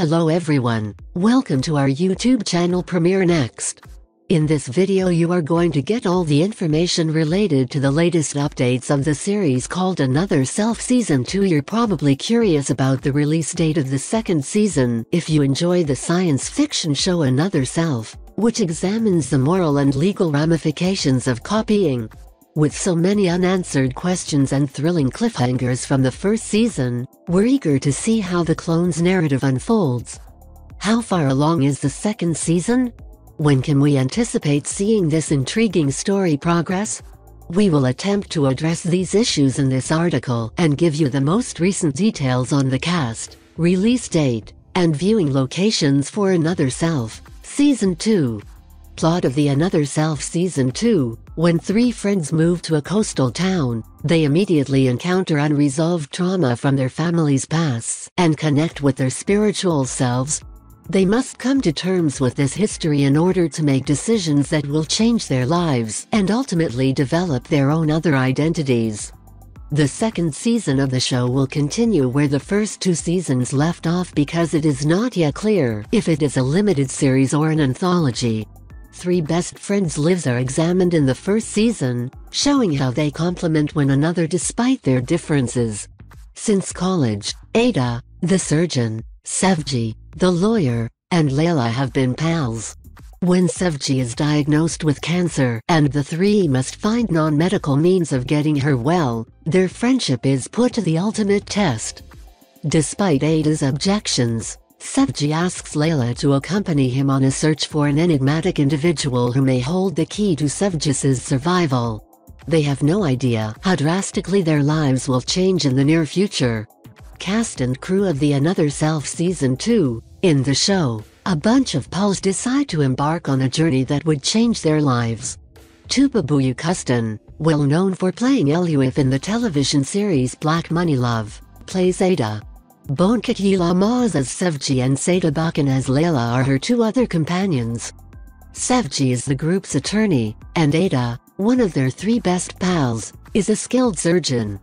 Hello everyone, welcome to our YouTube channel Premiere Next. In this video you are going to get all the information related to the latest updates of the series called Another Self Season 2. You're probably curious about the release date of the second season. If you enjoy the science fiction show Another Self, which examines the moral and legal ramifications of copying, with so many unanswered questions and thrilling cliffhangers from the first season, we're eager to see how the clone's narrative unfolds. How far along is the second season? When can we anticipate seeing this intriguing story progress? We will attempt to address these issues in this article and give you the most recent details on the cast, release date, and viewing locations for Another Self, Season 2. Plot of the Another Self Season 2. When three friends move to a coastal town, they immediately encounter unresolved trauma from their family's past and connect with their spiritual selves. They must come to terms with this history in order to make decisions that will change their lives and ultimately develop their own other identities. The second season of the show will continue where the first two seasons left off because it is not yet clear if it is a limited series or an anthology. Three best friends' lives are examined in the first season, showing how they complement one another despite their differences. Since college, Ada, the surgeon, Sevgi, the lawyer, and Layla have been pals. When Sevgi is diagnosed with cancer and the three must find non-medical means of getting her well, their friendship is put to the ultimate test. Despite Ada's objections, Sevgi asks Layla to accompany him on a search for an enigmatic individual who may hold the key to Sevgi's survival. They have no idea how drastically their lives will change in the near future. Cast and crew of the Another Self Season 2. In the show, a bunch of pals decide to embark on a journey that would change their lives. Tuba Büyüküstün, well known for playing Elif in the television series Black Money Love, plays Ada. Bonekakila Maz as Sevgi and Seda Bakan as Layla are her two other companions. Sevgi is the group's attorney, and Ada, one of their three best pals, is a skilled surgeon.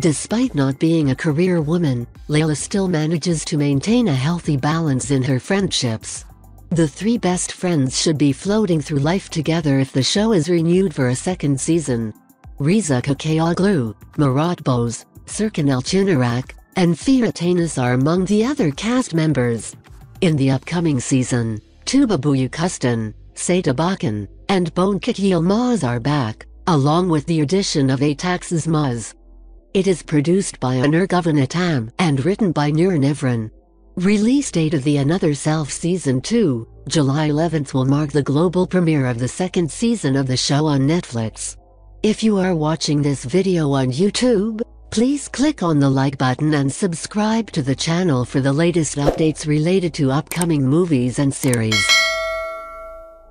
Despite not being a career woman, Layla still manages to maintain a healthy balance in her friendships. The three best friends should be floating through life together if the show is renewed for a second season. Riza Kakayoglu, Marat Bose, Serkan Elchunarak, and Fira Tanis are among the other cast members. In the upcoming season, Tuba Büyüküstün, Seda Bakan, and Bonekakila Maz are back, along with the addition of Atax's Maz. It is produced by Anur Govanatam and written by Nirnevran. Release date of the Another Self Season 2, July 11th will mark the global premiere of the second season of the show on Netflix. If you are watching this video on YouTube, please click on the like button and subscribe to the channel for the latest updates related to upcoming movies and series.